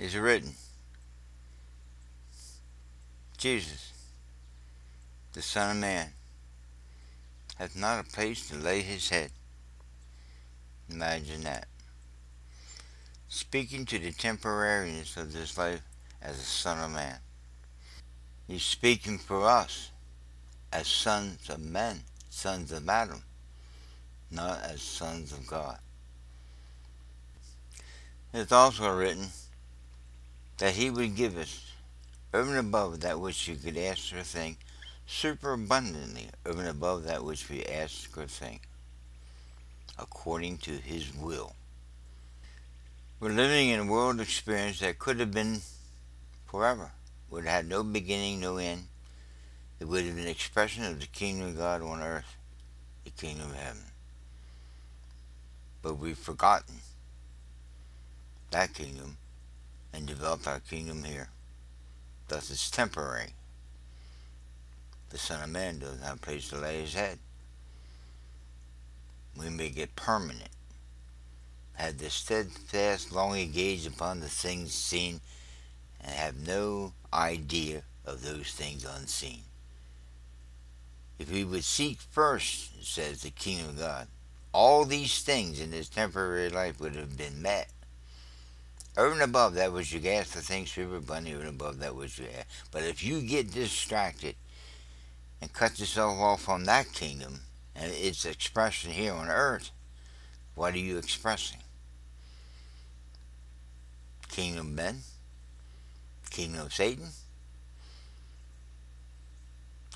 is written, Jesus, the Son of Man, hath not a place to lay his head. Imagine that. Speaking to the temporariness of this life as a son of man. He's speaking for us as sons of men, sons of Adam, not as sons of God. It's also written that he would give us, over and above that which you could ask or think, superabundantly, over and above that which we ask or think, according to his will. We're living in a world experience that could have been forever. It would have had no beginning, no end. It would have been an expression of the kingdom of God on earth, the kingdom of heaven. But we've forgotten that kingdom and developed our kingdom here. Thus it's temporary. The Son of Man doesn't have a place to lay his head. We may get permanent. Have the steadfast, longing gaze upon the things seen, and have no idea of those things unseen. If we would seek first, it says, the kingdom of God, all these things in this temporary life would have been met. Over and above that which you ask for things superabundantly, over and above that which you ask. But if you get distracted and cut yourself off from that kingdom and its expression here on earth, what are you expressing? Kingdom of men? Kingdom of Satan?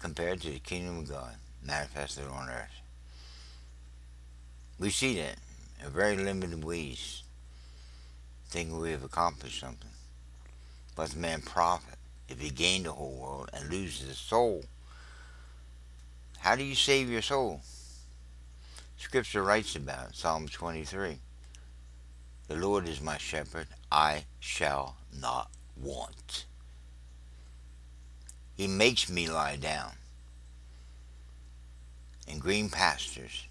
Compared to the kingdom of God manifested on earth. We see that in very limited ways, thinking we have accomplished something. But does man profit if he gained the whole world and loses his soul? How do you save your soul? Scripture writes about it, Psalm 23. The Lord is my shepherd, I shall not want. He makes me lie down in green pastures,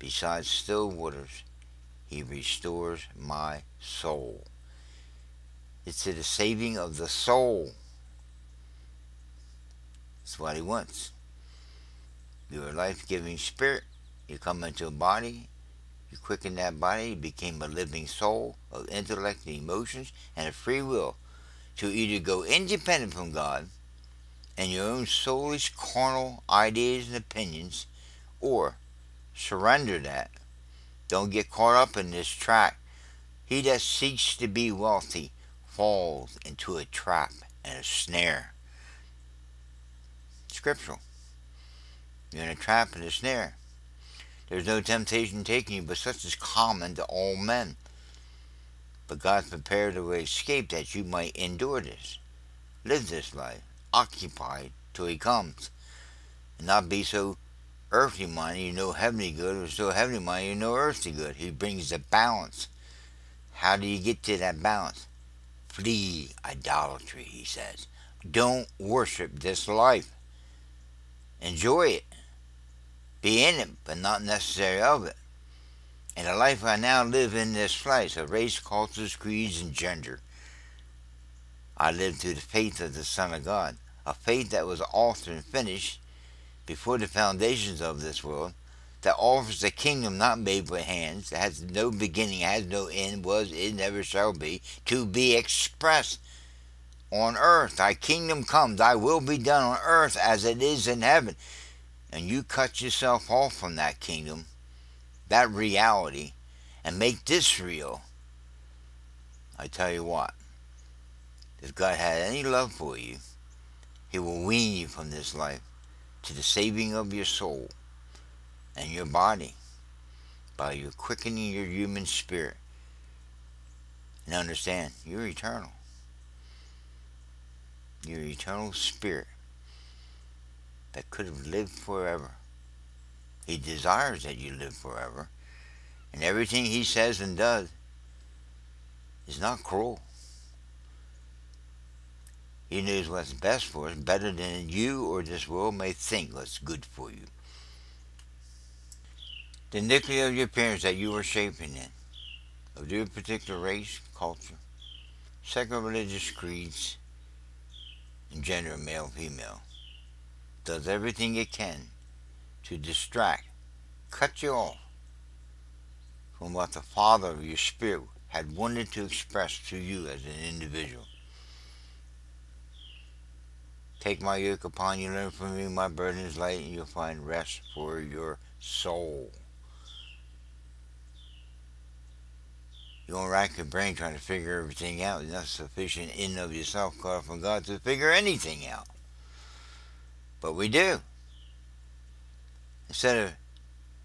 beside still waters. He restores my soul. It's to the saving of the soul. That's what he wants. You're a life-giving spirit. You come into a body, you quicken that body, you became a living soul of intellect and emotions and a free will to either go independent from God and your own soulish carnal ideas and opinions, or surrender that. Don't get caught up in this trap. He that seeks to be wealthy falls into a trap and a snare. Scriptural. You're in a trap and a snare. There's no temptation taking you, but such is common to all men. But God prepared a way of escape that you might endure this, live this life, occupied till he comes, and not be so earthly minded you know heavenly good, or so heavenly minded you know earthly good. He brings the balance. How do you get to that balance? Flee idolatry, he says. Don't worship this life. Enjoy it. Be in it, but not necessary of it. And the life I now live in this flesh, of race, cultures, creeds, and gender, I live through the faith of the Son of God, a faith that was authored and finished before the foundations of this world, that offers a kingdom not made with hands, that has no beginning, has no end, was, is, never shall be, to be expressed on earth. Thy kingdom come, thy will be done on earth as it is in heaven. And you cut yourself off from that kingdom, that reality, and make this real, I tell you what, if God had any love for you, he will wean you from this life to the saving of your soul and your body by your quickening your human spirit. And understand, you're eternal. Your eternal spirit that could have lived forever. He desires that you live forever. And everything he says and does is not cruel. He knows what's best for us, better than you or this world may think what's good for you. The nucleus of your parents that you were shaping in, of your particular race, culture, Second, religious creeds, and gender, male, female, does everything it can to distract, cut you off from what the Father of your spirit had wanted to express to you as an individual. Take my yoke upon you, learn from me, my burden is light, and you'll find rest for your soul. You won't rack your brain trying to figure everything out. You're not sufficient in and of yourself, cut off from God, to figure anything out. But we do. Instead of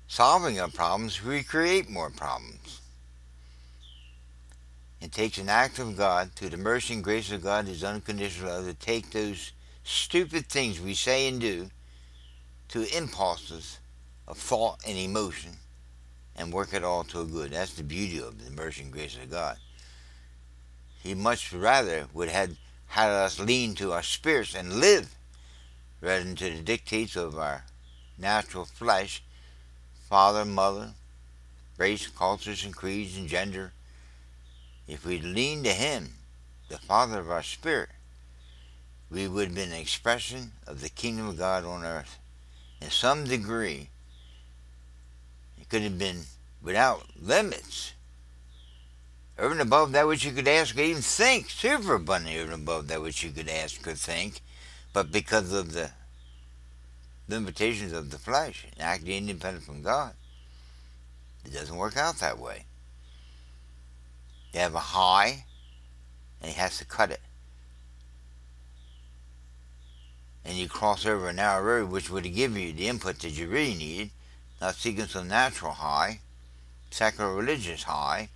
solving our problems, we create more problems. It takes an act of God, through the mercy and grace of God, His unconditional love, to take those stupid things we say and do to impulses of thought and emotion and work it all to a good. That's the beauty of the mercy and grace of God. He much rather would have had us lean to our spirits and live rather than to the dictates of our natural flesh, father, mother, race, cultures, and creeds, and gender. If we leaned to Him, the Father of our spirit, we would have been an expression of the kingdom of God on earth. In some degree, it could have been without limits, over and above that which you could ask or even think, superabundantly over and above that which you could ask or think, but because of the limitations of the flesh, and acting independent from God, it doesn't work out that way. You have a high, and He has to cut it. And you cross over a narrow road, which would have given you the input that you really needed, not seeking some natural high, sacrilegious high.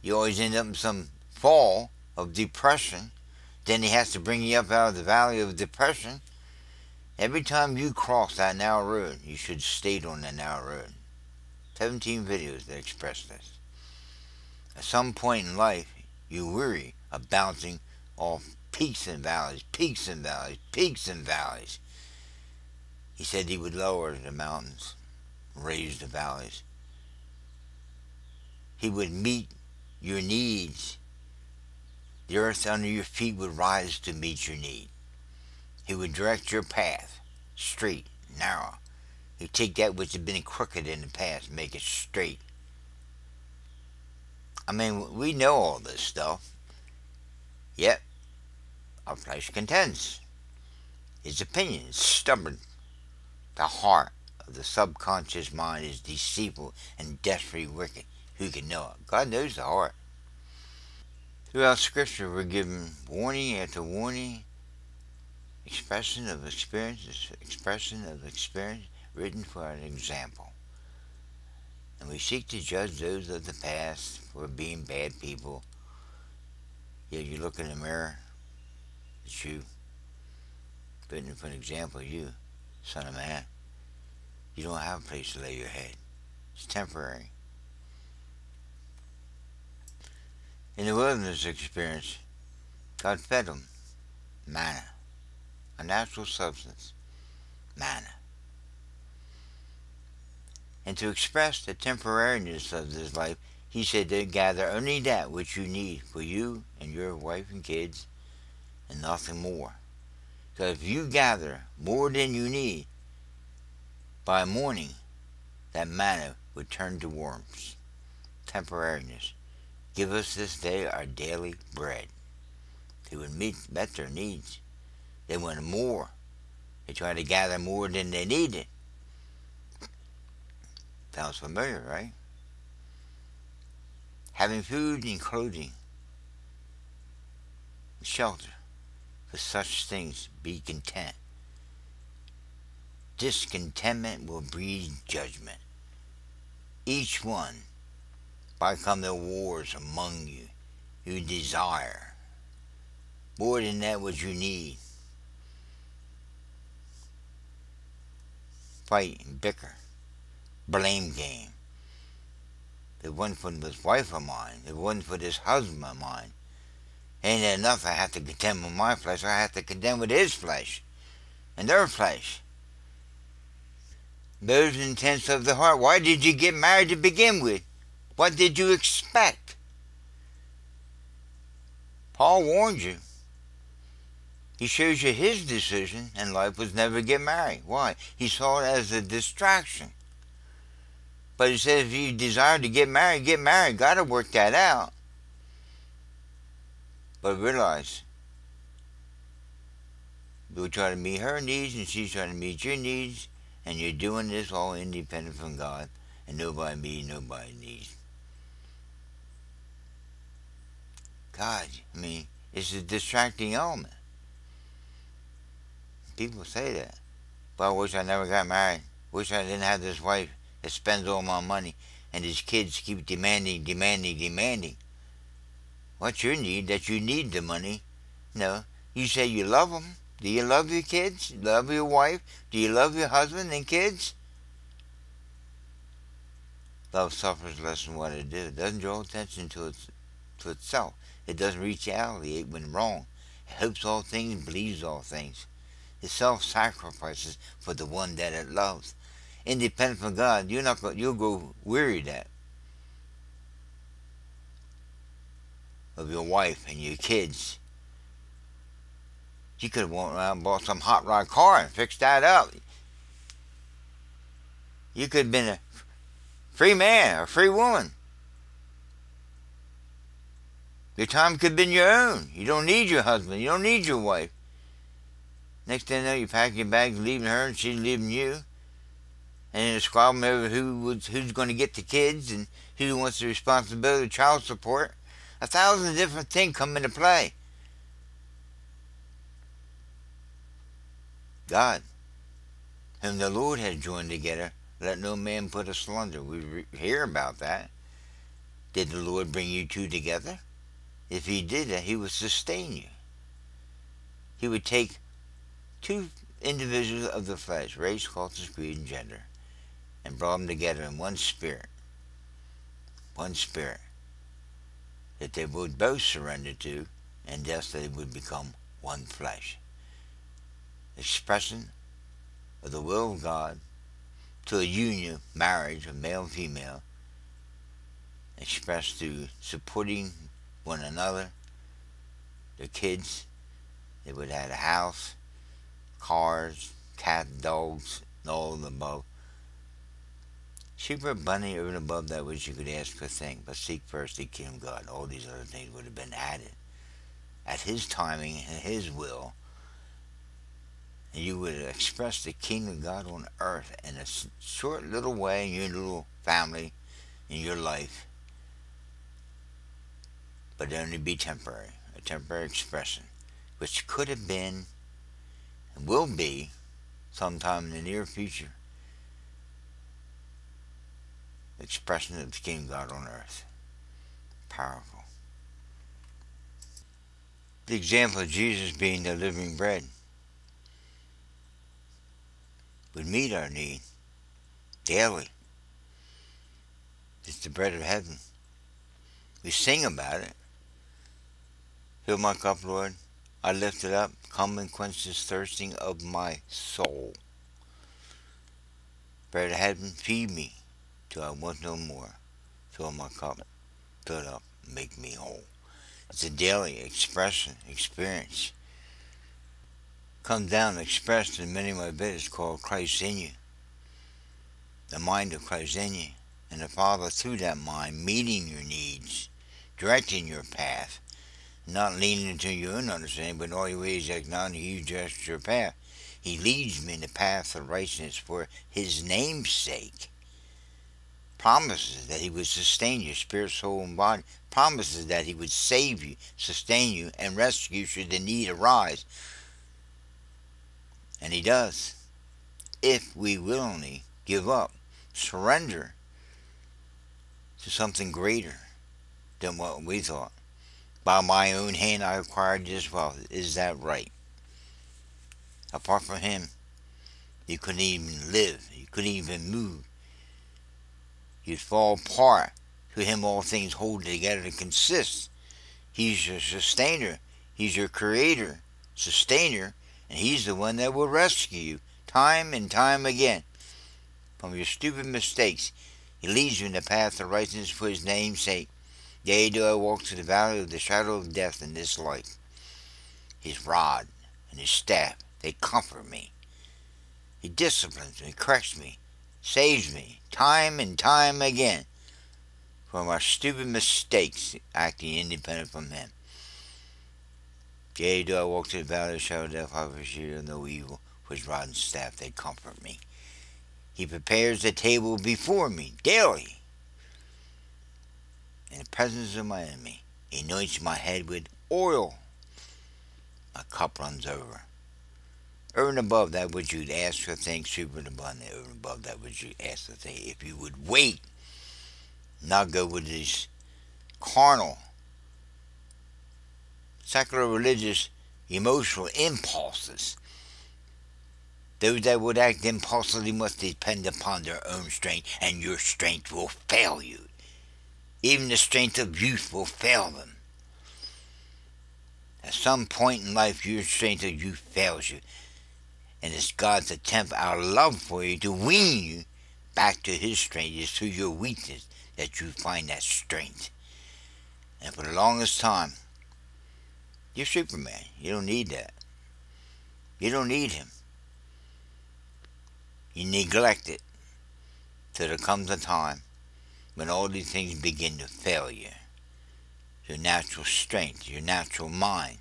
You always end up in some fall of depression. Then He has to bring you up out of the valley of depression. Every time you cross that narrow road, you should stay on that narrow road. 17 videos that express this. At some point in life, you weary of bouncing off peaks and valleys, peaks and valleys, peaks and valleys. He said He would lower the mountains, raise the valleys. He would meet your needs. The earth under your feet would rise to meet your need. He would direct your path, straight, narrow. He'd take that which had been crooked in the past, make it straight. I mean, we know all this stuff, yet our flesh contends. Its opinion is stubborn. The heart of the subconscious mind is deceitful and desperately wicked. Who can know it? God knows the heart. Throughout Scripture, we're given warning after warning, expression of experience, written for an example. And we seek to judge those of the past for being bad people. Yet you look in the mirror, it's you. Written for an example, you, son of man. You don't have a place to lay your head. It's temporary. In the wilderness experience, God fed them manna, a natural substance, manna. And to express the temporariness of this life, He said to gather only that which you need for you and your wife and kids, and nothing more. Because if you gather more than you need, by morning, that manna would turn to worms. Temporariness. Give us this day our daily bread. They would met their needs. They wanted more. They tried to gather more than they needed. Sounds familiar, right? Having food and clothing, and shelter, for such things be content. Discontentment will breed judgment. Each one, by come the wars among you, you desire more than that which you need. Fight and bicker. Blame game. The one for this wife of mine, the one for this husband of mine. Ain't that enough? I have to contend with my flesh. I have to contend with his flesh and their flesh. Those intents of the heart. Why did you get married to begin with? What did you expect? Paul warned you. He shows you his decision in life was never to get married. Why? He saw it as a distraction. But he says if you desire to get married, get married. Got to work that out. But realize, we'll try to meet her needs and she's trying to meet your needs, and you're doing this all independent from God, and nobody meets, nobody needs. God, I mean, it's a distracting element. People say that. But I wish I never got married. Wish I didn't have this wife that spends all my money and these kids keep demanding, demanding, demanding. What's your need that you need the money? No. You say you love them. Do you love your kids? Do you love your wife? Do you love your husband and kids? Love suffers less than what it does. It doesn't draw attention to itself. It doesn't reach out when wrong. It hopes all things, believes all things. It self-sacrifices for the one that it loves. Independent from God, you'll go weary that of your wife and your kids. You could have went around and bought some hot rod car and fixed that up. You could have been a free man or a free woman. Your time could have been your own. You don't need your husband. You don't need your wife. Next thing you know, you pack your bags, leaving her, and she's leaving you. And it's a squabbling over who's going to get the kids and who wants the responsibility of child support. 1,000 different things come into play. God, whom the Lord has joined together, let no man put asunder. We hear about that. Did the Lord bring you two together? If he did that, he would sustain you. He would take two individuals of the flesh, race, culture, creed, and gender, and brought them together in one spirit. One spirit that they would both surrender to, and thus they would become one flesh. Expression of the will of God to a union, marriage of male and female, expressed through supporting one another, their kids. They would have a house, cars, cats, dogs, and all of the above. Super abundant over and above that which you could ask for a thing, but seek first the kingdom of God. All these other things would have been added at his timing and his will, and you would express the kingdom of God on earth in a short little way in your little family, in your life. But it only be temporary, a temporary expression, which could have been and will be sometime in the near future. Expression of the kingdom of God on earth. Powerful. The example of Jesus being the living bread would meet our need daily. It's the bread of heaven. We sing about it. Fill my cup, Lord. I lift it up. Come and quench this thirsting of my soul. Bread of heaven, feed me till I want no more. Fill my cup. Fill it up. Make me whole. It's a daily expression, experience. Comes down expressed in many of my it's called Christ in you, the mind of Christ in you, and the Father through that mind meeting your needs, directing your path, not leaning into your own understanding, but in all your ways acknowledging you just your path. He leads me in the path of righteousness for his name's sake. Promises that he would sustain your spirit, soul, and body. Promises that he would save you, sustain you, and rescue you should the need arise. And he does, if we willingly give up, surrender to something greater than what we thought. By my own hand I acquired this wealth. Is that right? Apart from him, you couldn't even live. You couldn't even move. You'd fall apart. To him all things hold together and consist. He's your sustainer. He's your creator, sustainer. And he's the one that will rescue you time and time again from your stupid mistakes. He leads you in the path of righteousness for his name's sake. Yea, do I walk through the valley of the shadow of death in this life. His rod and his staff, they comfort me. He disciplines me, corrects me, saves me, time and time again, from our stupid mistakes, acting independent from him. Yea, do I walk through the valley of the shadow of death, I fear no evil, for his rod and staff, they comfort me. He prepares the table before me daily, in the presence of my enemy. He anoints my head with oil. My cup runs over. Over and above that which you'd ask or think, super and abundant, over and above that which you ask or think, if you would wait, not go with these carnal, secular, religious, emotional impulses. Those that would act impulsively must depend upon their own strength, and your strength will fail you. Even the strength of youth will fail them. At some point in life, your strength of youth fails you. And it's God's attempt, our love for you, to wean you back to his strength. It's through your weakness that you find that strength. And for the longest time, you're Superman. You don't need that. You don't need him. You neglect it till there comes a time when all these things begin to fail you. Your natural strength, your natural mind.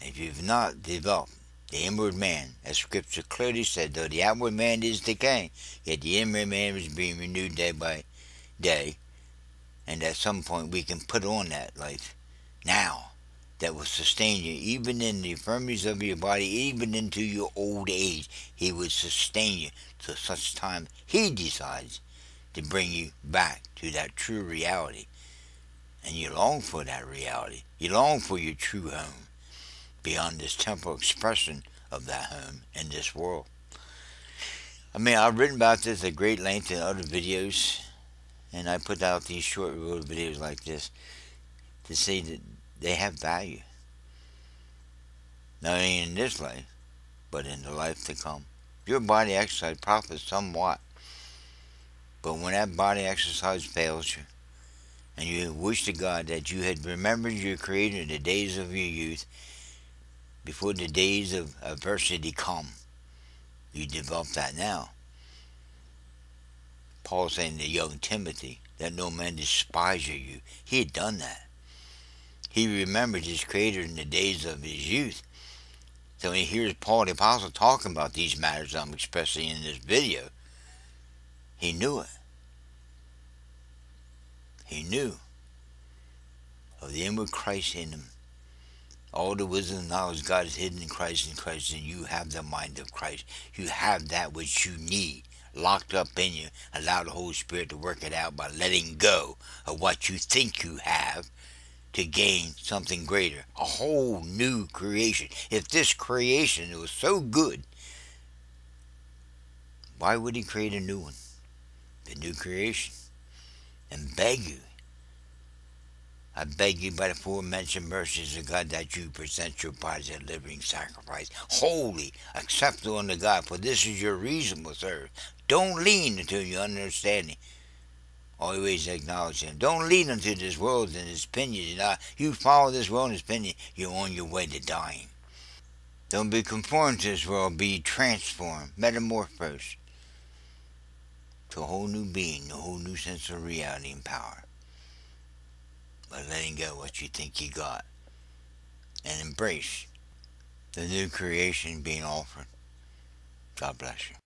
If you've not developed the inward man, as Scripture clearly said, though the outward man is decaying, yet the inward man is being renewed day by day. And at some point we can put on that life now that will sustain you, even in the infirmities of your body, even into your old age. He will sustain you till such time he decides to bring you back to that true reality. And you long for that reality. You long for your true home, beyond this temporal expression of that home in this world. I mean, I've written about this at great length in other videos, and I put out these short little videos like this to see that they have value, not only in this life, but in the life to come. Your body exercise profits somewhat, but when that body exercise fails you, and you wish to God that you had remembered your Creator in the days of your youth, before the days of adversity come, you develop that now. Paul saying to young Timothy, that no man despise you. He had done that. He remembered his Creator in the days of his youth. So when he hears Paul the Apostle talking about these matters I'm expressing in this video, he knew it. He knew of the inward Christ in him. All the wisdom and knowledge God is hidden in Christ, and you have the mind of Christ. You have that which you need, locked up in you. Allow the Holy Spirit to work it out by letting go of what you think you have, to gain something greater, a whole new creation. If this creation was so good, why would he create a new one, the new creation, and beg you? I beg you by the forementioned mercies of God that you present your bodies a living sacrifice, holy, acceptable unto God, for this is your reasonable service. Don't lean until your understanding. Always acknowledge him. Don't lean unto this world and its opinions. You follow this world and its opinion, you're on your way to dying. Don't be conformed to this world. Be transformed, metamorphosed to a whole new being, a whole new sense of reality and power, by letting go what you think you got, and embrace the new creation being offered. God bless you.